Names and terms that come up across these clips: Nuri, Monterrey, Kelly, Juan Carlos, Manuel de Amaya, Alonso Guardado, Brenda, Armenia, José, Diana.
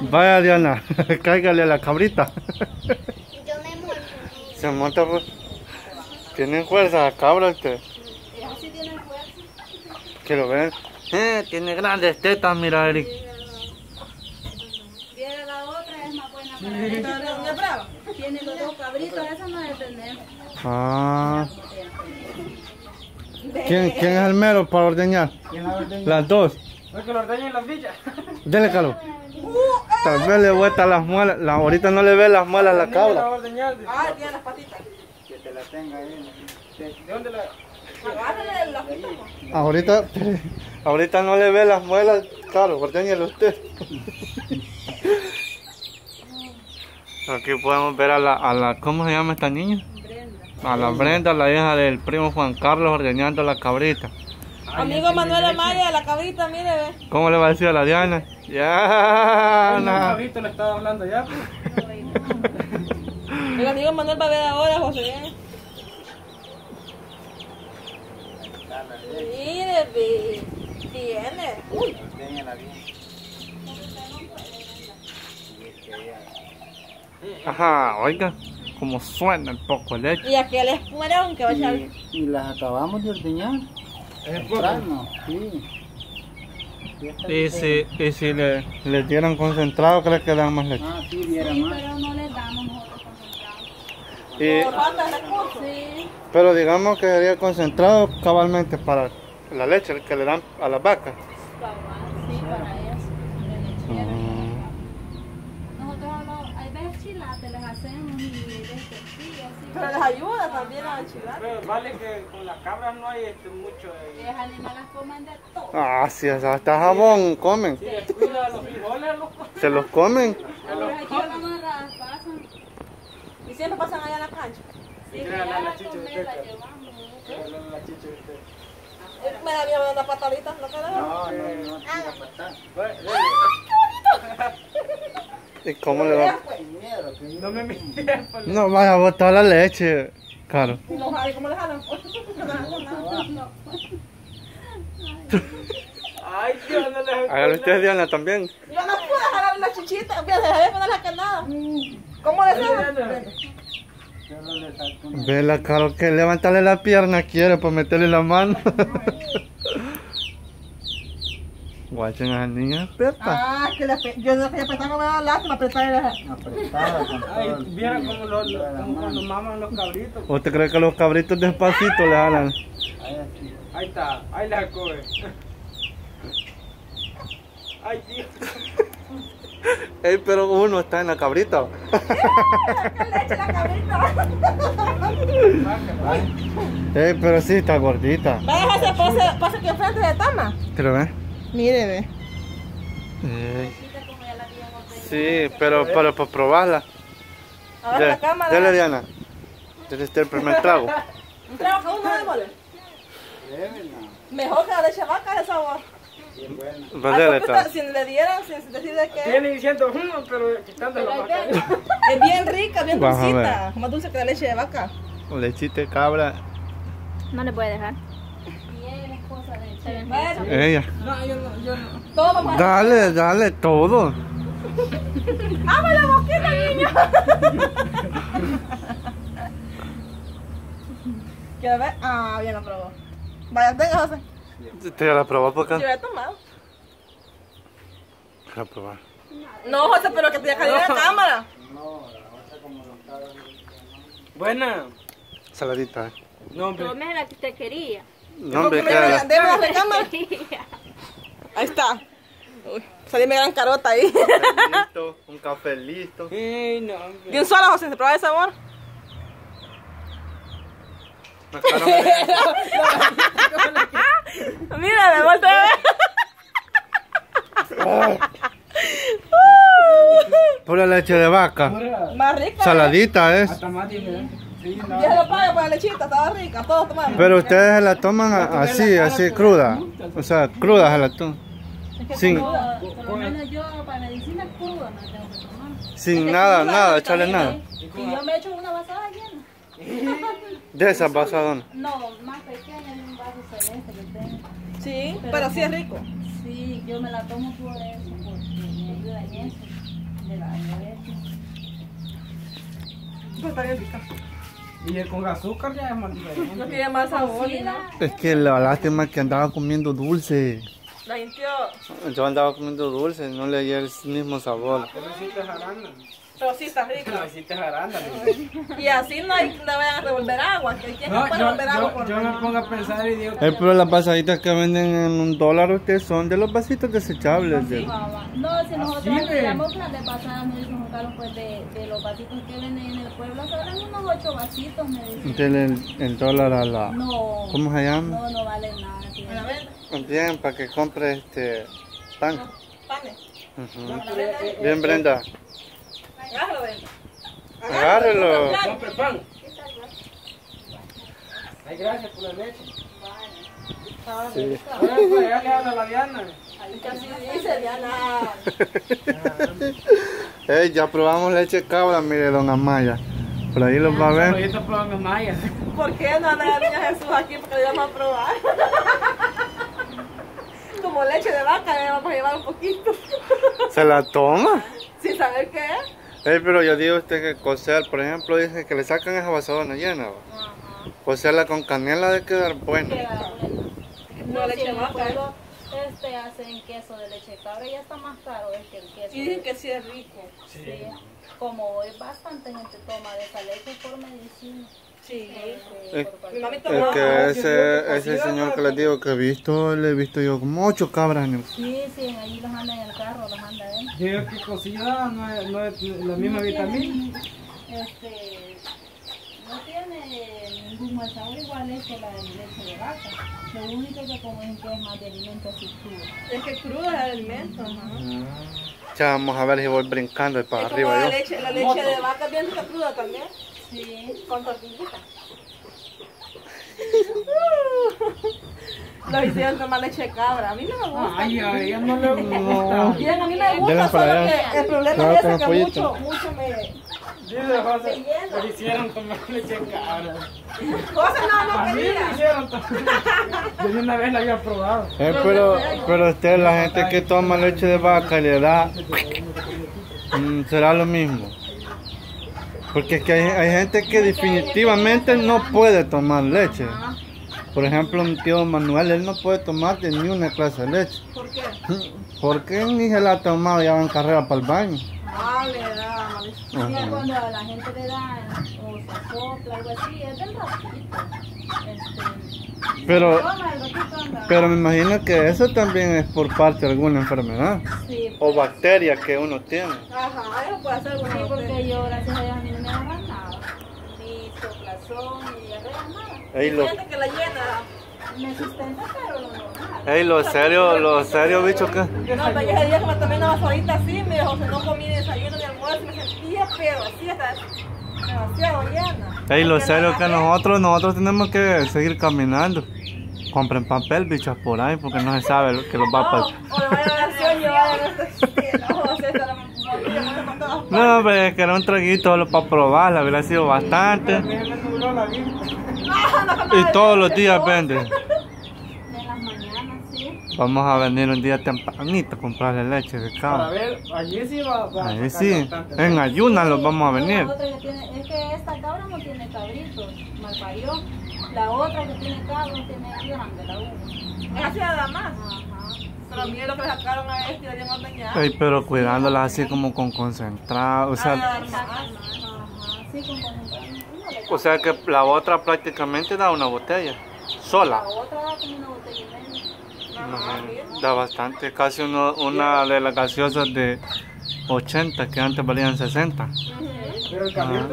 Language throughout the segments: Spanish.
Vaya Diana, cáigale a la cabrita. Yo me monto. Se monta pues. Tienen fuerza, cabra usted. Sí, tienen fuerza. Quiero ver. Tiene grandes tetas, mira Eric. Mira la otra, es más buena para él. ¿Es brava? Tiene los dos cabritos, esa no es tener. Ah. ¿Quién es el mero para ordeñar? ¿Quién la ordeña? Las dos. No es que lo ordeñen las villas. Dele calor. Tal vez le vuelta las muelas. Ahorita no le ve las muelas a la cabra. Ah, tiene las patitas. Que te la tenga ahí. ¿De dónde la? Agárrale las patitas. Ahorita no le ve las muelas. Claro, ordeñelo usted. Aquí podemos ver a la ¿cómo se llama esta niña? Brenda. A la Brenda, la hija del primo Juan Carlos, ordeñando la cabrita. Amigo Manuel de Amaya, la cabrita, mire, ve. ¿Cómo le va a decir a la Diana? ¡Diana! La cabrita le estaba hablando ya, pues. El amigo Manuel va a ver ahora, José. Mire, ve. Tiene. Uy. Ordeñala bien. Ajá, oiga, como suena el poco de leche. Y aquel es fueron que va a echar. Y las acabamos de ordeñar. Temprano, sí. Y si le dieran concentrado, ¿crees que dan más leche? Ah, sí, dieran más. Pero no les damos nosotros concentrado. Pero digamos que sería concentrado cabalmente para la leche que le dan a las vacas. Sí, para ellas. Te las hacemos y pero les ayuda también a chivar. Pero vale que con las cabras no hay mucho de... Las animales comen de todo. Ah, sí, hasta jabón comen. Sí, cuida los frijoles, los comen. Se los comen. Ahora aquí las morras pasan. ¿Y siempre pasan allá a la cancha? Sí, ya la comer, la llevamos. La chicha de usted. Me da miedo una patadita, ¿no queda? No, la patada. ¡Ah, qué bonito! ¿Y cómo le va? No me mires. No vas a botar la leche, Caro. No, ¿cómo le jalan? Ay, Dios, no le jalan. Hágalo usted, Diana, también. Yo no pude jalar la chichita, voy a dejar de poner la canada. ¿Cómo le jalan? Ve la Caro que levantarle la pierna quiere para meterle la mano. Guachen a las niñas apretas. Ah, que la yo no quería apretar con la lástima, apretar y apretada. Ay, vieron cómo los maman los cabritos. ¿O te crees que los cabritos despacito le jalan? Ahí está, ahí la coge. Ay, tío. Ey, pero uno está en la cabrita. ¡Qué leche la cabrita! Ey, pero sí, está gordita. Vaya, ese pase aquí enfrente de Tama. Pero ve. Mire, ve. Sí, pero para probarla. A ver la cámara. Dale, Diana. Dale este el primer trago. ¿Un trago con uno de mole? Mejor que la leche vaca de sabor. Bien buena. Si le dieran, sin decir de qué. Viene diciendo uno, pero quitando la vaca. Es bien rica, bien dulcita. Más dulce que la leche de vaca. Lechita de cabra. No le puede dejar. Bueno, ella. No, yo no. Todo mamá. Dale, todo. ¡Ama la boquita, niño! ¿Quieres ver? Ah, bien la probó. Vaya, venga, José. ¿Te la probó por acá? Yo la he tomado. La probó. No, José, pero que te dejaría la cámara. No, la José como no está. Buena. Saladita, ¿eh? No, hombre. Tome la que usted quería. No, hombre, démosle la cámara. Ahí está. Uy, salí mi gran carota ahí. Un café listo. Hey, no, de un solo, José, ¿se prueba de sabor? Mira, me volteé a ver. Pura leche de vaca. Más rica. Saladita es. Hasta más diferente. Sí, no. Ya lo pago para la lechita, estaba rica, todos tomamos. Pero ustedes se la toman así, cruda. O sea, cruda se la toman. Es que sin cruda, por lo menos yo para medicina cruda me tengo que tomar. Sin nada, echarle nada. Y yo me echo una basada llena. ¿De esas basadonas? No, más pequeña, en un vaso celeste que tengo. Sí, pero sí es rico. Sí, yo me la tomo por eso, porque me ayuda en eso. Y con azúcar ya es más diferente. No tiene más sabor. Es que la lástima es que andaba comiendo dulce. La sintió. Yo andaba comiendo dulce, no le hallé el mismo sabor. Pero sí te jarandan. Pero sí está rico. Pero sí te jarandan. Y así no, hay, no vayan a revolver agua. Que ¿quién no puede revolver agua? Por yo me pongo a pensar y digo... Pero las vasaditas que venden en $1 ustedes son de los vasitos desechables. ¿Sí? No, si nosotros tiramos las de pasadas, me dijo Juan Carlos, pues de los vasitos que venden en el pueblo, sobran unos 8 vasitos, me dicen. Entonces el dólar a la... No. ¿Cómo se llama? No, no vale nada. Bien, para que compre este pan. No, panes. Uh-huh. Bien, Brenda. Agárralo, Brenda. Agárralo. Compre pan. Ay, gracias por la leche. Vale. Sí. Ahora pues ya le habla la Diana. Ahí casi dice Diana. Hey, ya probamos leche cabra, mire, don Amaya. Por ahí los va a ver. Yo estoy probando Amaya. ¿Por qué no anda la niña Jesús aquí? Porque le vamos a probar. Como leche de vaca, le vamos a llevar un poquito. ¿Se la toma? ¿Sí saber qué es? Pero yo digo usted que cocer, por ejemplo, dice que le sacan esa vasadona llena. Ajá. Cocerla con canela debe quedar buena. Queda buena. No, leche de vaca, hacen queso de leche de cabra y ya está más caro que el queso. Y dicen que sí es rico. Sí. Sí. Como hoy bastante gente toma de esa leche por medicina. Sí. Es que ese señor que les digo que he visto, le he visto yo como 8 cabras en el... Sí, sí, ahí los anda en el carro, los anda él. Digo que cocida no es la misma vitamina. No tiene ningún sabor igual es que la de leche de vaca. Lo único que comen que es más de alimento así crudo. Es que crudo es el alimento, ¿no? Ya vamos a ver si voy brincando para arriba. La leche de vaca es bien cruda también. Sí, con tortillita. Lo hicieron tomar leche de cabra. A mí no me gusta. Ay, a ella no le gusta. Bien, a mí me gusta, solo que el problema es ese que mucho me hicieron tomar leche de cabra. José no quería. Yo una vez la había probado. Pero usted, la gente que toma leche de vaca y le da, será lo mismo. Porque es que hay gente que definitivamente no puede tomar leche. Por ejemplo, mi tío Manuel, él no puede tomar de ni una clase de leche. ¿Por qué? Porque ni se la ha tomado, ya va en carrera para el baño. Ah, le da mira, cuando a la gente le da o se sopla, algo así, es del ratito. Pero me imagino que eso también es por parte de alguna enfermedad. Sí, pues, o bacteria que uno tiene. Ajá, eso puede ser bueno. Sí, porque yo, gracias a Dios, a mí no me agarra nada. Ni soplazón, ni diarrea, nada. Hay gente que la llena. Me sustenta, pero lo normal. Ey, lo serio, bicho, ¿qué? No, pero yo ese día como tomé una vasadita así, me dijo, o sea, no comí desayuno ni almuerzo, me sentía, pero así hasta demasiado llena. Ey, lo serio que nosotros tenemos que seguir caminando. Compren papel, bichas, por ahí, porque no se sabe lo que los va a pasar. O le vaya a la acción, yo vaya a la... No, pero es que era un traguito solo para probar, la verdad ha sido bastante. Y todos los días vende. De las mañanas, sí. Vamos a venir un día tempranito a comprarle leche de cabra. A ver, allí sí va. Allí sí. En ayunas sí, los vamos a venir. Es que esta cabra no tiene cabritos, mal parió. La otra que tiene cabros tiene grande, la una. Gracias a la más. Ajá. Pero mire lo que le sacaron a este, ya no tenía. Ay, pero cuidándolas así como con concentrado, o sea. Sí, con concentrado. O sea que la otra prácticamente da una botella, sola. La otra da como una botella y media. Da bastante, casi una de las gaseosas de 80 que antes valían 60.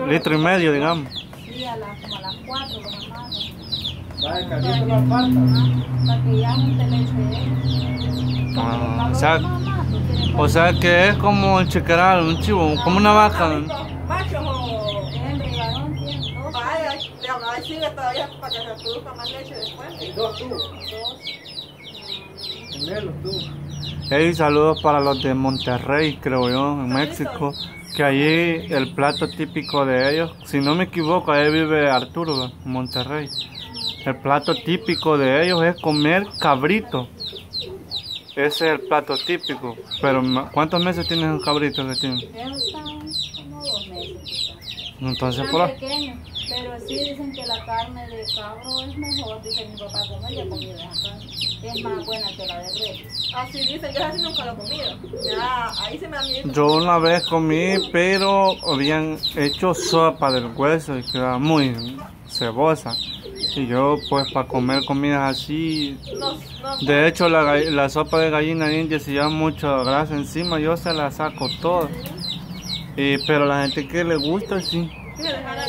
Litro y medio, digamos. Sí, como a las 4 los amados. Vale, caliente no falta. Para que ya no te leche. O sea que es como el chiqueral, un chivo, como una vaca. Sigue todavía para que reproduzca más leche después. Hay 2 tubos. Hey, saludos para los de Monterrey, creo yo, en México. Que allí el plato típico de ellos, si no me equivoco, ahí vive Arturo, en Monterrey. El plato típico de ellos es comer cabrito. Ese es el plato típico. Pero ¿cuántos meses tiene un cabrito que tiene? Como 2 meses. Entonces, por pequeño, pero sí dicen que la carne de cabro es mejor, dice mi papá, comerla comida acá. Es más buena que la de res. Así dice, yo así nunca lo comí. Ya, ahí se me da miedo. Yo una vez comí, pero habían hecho sopa del hueso y quedaba muy cebosa. Y yo, pues, para comer comidas así. De hecho, la sopa de gallina india, si lleva mucha grasa encima, yo se la saco toda. Pero la gente que le gusta, sí.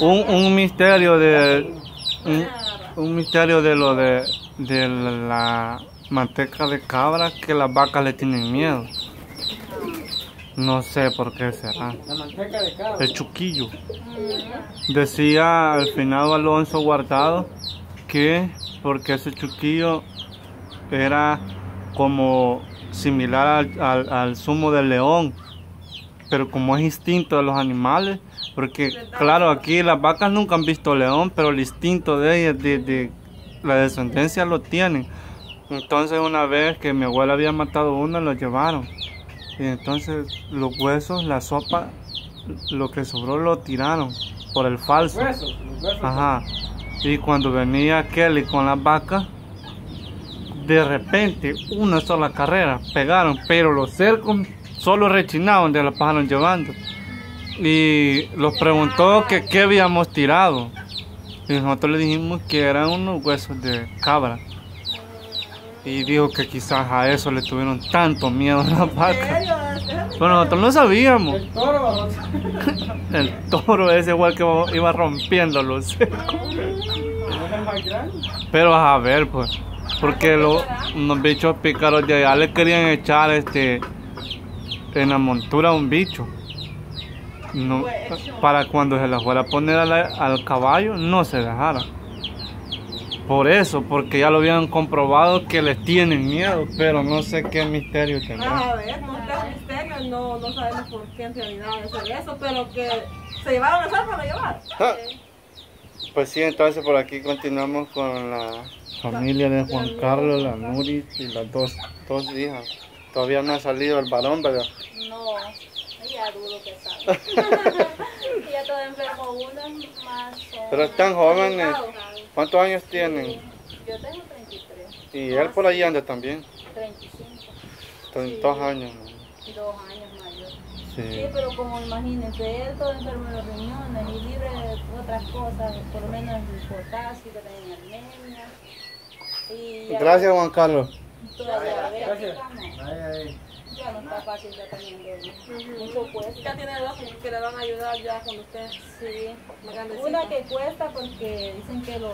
Un misterio de un misterio de lo de la manteca de cabra, que las vacas le tienen miedo. No sé por qué será. La manteca de cabra. El chuquillo. Decía al finado Alonso Guardado que porque ese chuquillo era como similar al zumo del león. Pero como es instinto de los animales, porque claro, aquí las vacas nunca han visto león, pero el instinto de ellas, de la descendencia, lo tienen. Entonces, una vez que mi abuela había matado uno, lo llevaron. Y entonces los huesos, la sopa, lo que sobró lo tiraron por el falso. Los huesos. Ajá. Y cuando venía Kelly con las vacas, de repente, una sola carrera, pegaron, pero los cercos solo rechinaban de la pajaron llevando. Y los preguntó que qué habíamos tirado. Y nosotros le dijimos que eran unos huesos de cabra. Y dijo que quizás a eso le tuvieron tanto miedo a las vacas. Pero nosotros no sabíamos. El toro. El toro es igual que iba rompiendo los cercos. Pero a ver, pues. Porque los bichos pícaros de allá le querían echar en la montura un bicho, no, para cuando se la fuera a poner al caballo no se dejara. Por eso, porque ya lo habían comprobado que les tienen miedo, pero no sé qué misterio tendrá. A ver, no es misterio, no sabemos por qué en realidad es eso, pero que se llevaron a sal para llevar. Pues sí, entonces por aquí continuamos con la familia de Juan Carlos, la Nuri y las dos hijas. Todavía no ha salido el varón, ¿verdad? No, ya dudo que salga. Ya todo enfermo uno más. Pero están jóvenes. ¿Cuántos años tienen? Yo tengo 33. ¿Y él por ahí anda también? 35. Sí, 2 años. 2 años mayor. Sí, pero como imagínense, él todo enfermo de los riñones y libre de otras cosas, por lo menos el potasio que tiene en Armenia. Gracias, Juan Carlos. Ya no está fácil, ya teniendo mucho cuesta. Ya tiene 2 que le van a ayudar ya con ustedes. Sí, una que cuesta porque dicen que los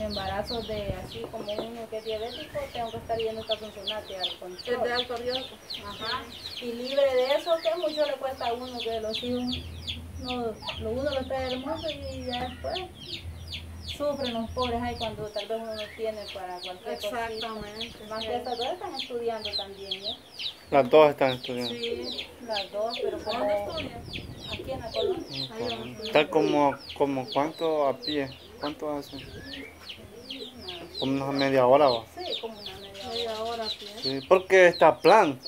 embarazos de así como uno que es diabético, tengo que estar yendo a funcionarte al control. Es de alto riesgo. Ajá. Y libre de eso, que mucho le cuesta a uno, que los hijos, uno lo trae hermoso y ya después sufren los pobres ahí cuando tal vez uno no tiene para cualquier cosa. Exactamente. Más que estas 2 están estudiando también, ¿eh? Las 2 están estudiando. Sí, las 2, pero ¿cómo estudian? Aquí en la colonia. Tal como cuánto a pie, ¿cuánto hacen? Como una media hora, ¿va? Sí, como una media hora a pie. Sí, porque está plan.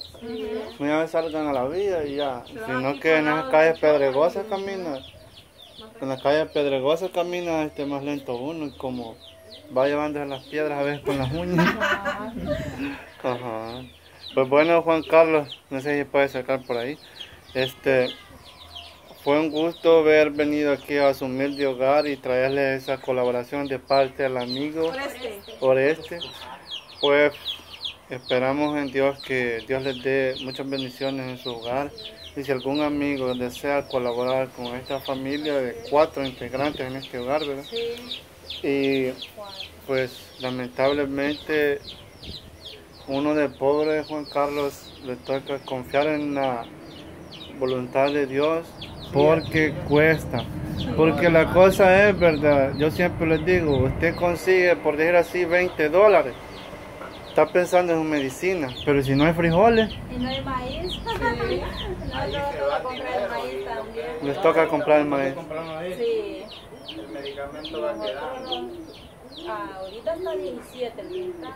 Una vez salgan a la vida y ya. Sino que en esas calles pedregosas caminan. En la calle pedregosa camina más lento uno, y como va llevando las piedras a veces con las uñas. Ajá. Pues bueno, Juan Carlos, no sé si puede sacar por ahí. Fue un gusto haber venido aquí a su humilde hogar y traerle esa colaboración de parte del amigo Oreste. Pues esperamos en Dios que Dios les dé muchas bendiciones en su hogar. Y si algún amigo desea colaborar con esta familia de 4 integrantes en este hogar, ¿verdad? Sí. Y pues lamentablemente uno de pobre, Juan Carlos, le toca confiar en la voluntad de Dios, porque cuesta. Porque la cosa es, ¿verdad? Yo siempre les digo, usted consigue, por decir así, $20. Está pensando en medicina, pero si no hay frijoles y no hay maíz, sí. Les toca comprar el maíz. Sí. El medicamento va a quedar. Ahorita está 17 el quintal.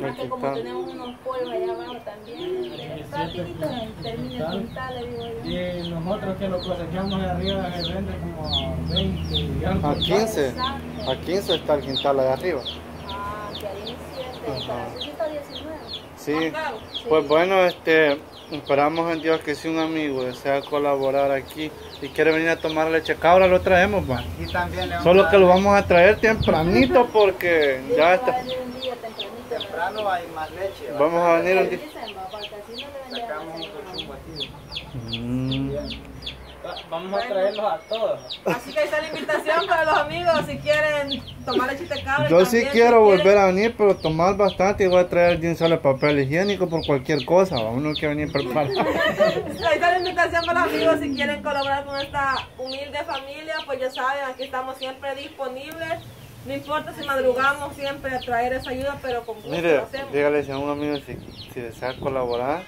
Más que como tenemos unos polvos allá abajo también. Rapidito termina el quintal, le digo yo. Y nosotros que lo cosechamos de arriba se vende como 20 y algo. A 15. Exacto. A 15 está el quintal allá arriba. Ah, que hay 17. Así está 19. Sí. Pues bueno, esperamos en Dios que si un amigo desea colaborar aquí y quiere venir a tomar leche cabra, lo traemos, man. Y también le vamos solo que lo vamos a traer tempranito porque sí, ya está. Temprano hay más leche. Vamos a venir un día. Vamos a traerlos a todos. Así que ahí está la invitación para los amigos si quieren tomar leche de cabra. Yo sí quiero volver a venir, pero tomar bastante y voy a traer bien solo papel higiénico por cualquier cosa. Uno que venir preparado. Ahí está la invitación para los amigos si quieren colaborar con esta humilde familia, pues ya saben, aquí estamos siempre disponibles. No importa si madrugamos siempre a traer esa ayuda, pero con gusto lo hacemos. Dígale a un amigo si desea colaborar,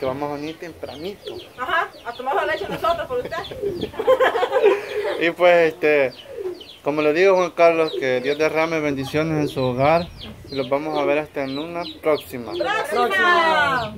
que vamos a venir tempranito. Ajá, a tomar la leche nosotros por usted. Y pues, como le digo, Juan Carlos, que Dios derrame bendiciones en su hogar y los vamos a ver hasta en una próxima. ¡Próxima!